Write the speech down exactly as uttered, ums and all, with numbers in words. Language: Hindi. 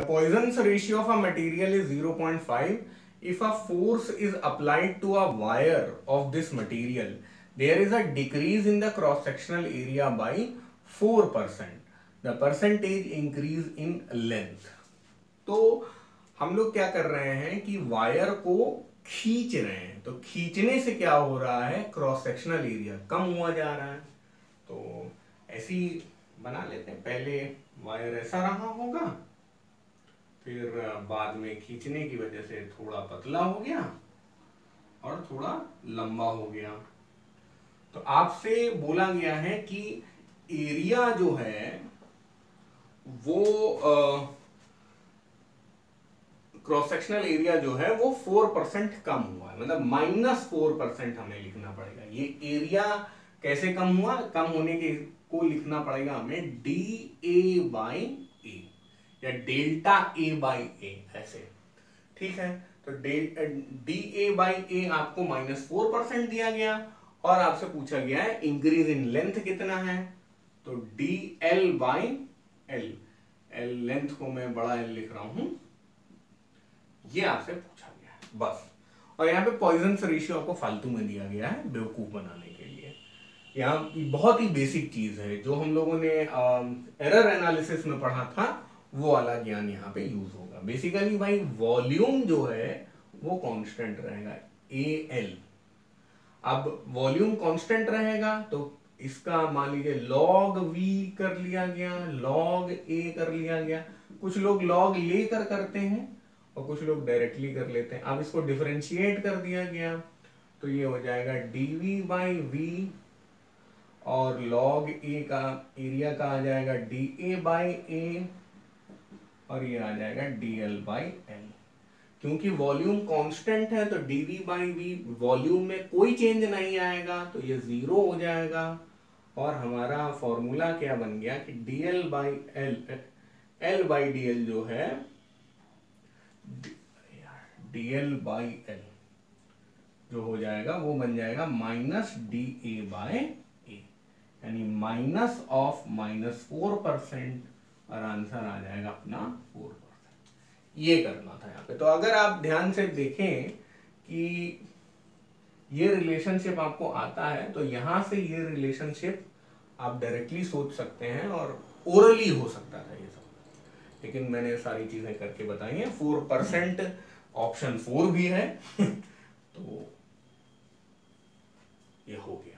The Poisson's ratio of a material is zero point five. If a force is applied to a wire of this material, there is a decrease in the cross-sectional area by four percent. The percentage increase in length. तो हम लोग क्या कर रहे हैं कि वायर को खींच रहे हैं, तो खींचने से क्या हो रहा है, क्रॉस-सेक्शनल एरिया कम हुआ जा रहा है। तो ऐसी बना लेते हैं, पहले वायर ऐसा रहा होगा, फिर बाद में खींचने की वजह से थोड़ा पतला हो गया और थोड़ा लंबा हो गया। तो आपसे बोला गया है कि एरिया जो है वो क्रॉस सेक्शनल एरिया जो है वो फोर परसेंट कम हुआ, मतलब माइनस फोर परसेंट हमें लिखना पड़ेगा। ये एरिया कैसे कम हुआ, कम होने के को लिखना पड़ेगा हमें डी ए बाई ए या डेल्टा ए बाई ए ऐसे, ठीक है। तो डी ए बाई ए आपको माइनस फोर परसेंट दिया गया और आपसे पूछा गया है इंक्रीज इन लेंथ कितना है, तो D L by L, L length को मैं बड़ा एल लिख रहा हूं, ये आपसे पूछा गया है बस। और यहाँ पे पॉइजन्स रेशियो आपको फालतू में दिया गया है बेवकूफ बनाने के लिए। यहाँ बहुत ही बेसिक चीज है, जो हम लोगों ने एरर एनालिसिस में पढ़ा था वो वाला ज्ञान यहाँ पे यूज होगा। बेसिकली भाई वॉल्यूम जो है वो कांस्टेंट रहेगा, ए एल। अब वॉल्यूम कांस्टेंट रहेगा तो इसका मान लीजिए लॉग वी कर लिया गया, लॉग ए कर लिया गया। कुछ लोग लॉग लेकर करते हैं और कुछ लोग डायरेक्टली कर लेते हैं। अब इसको डिफरेंशिएट कर दिया गया तो ये हो जाएगा डी वी बाई वी और लॉग ए का एरिया का आ जाएगा डी ए बाई ए और ये आ जाएगा डी एल बाई एल। क्योंकि वॉल्यूम कांस्टेंट है तो D V by V, volume में कोई चेंज नहीं आएगा तो ये जीरो हो जाएगा और हमारा फॉर्मूला क्या बन गया कि D L by L, L by D L जो है डी एल बाई एल जो हो जाएगा वो बन जाएगा minus D A by A, यानी minus of minus four percent और आंसर आ जाएगा अपना फोर परसेंट। ये करना था यहाँ पे। तो अगर आप ध्यान से देखें कि ये रिलेशनशिप आपको आता है तो यहाँ से ये रिलेशनशिप आप डायरेक्टली सोच सकते हैं और ओरली हो सकता था ये सब, लेकिन मैंने सारी चीजें करके बताई हैं। फोर परसेंट ऑप्शन फोर भी है तो ये हो गया।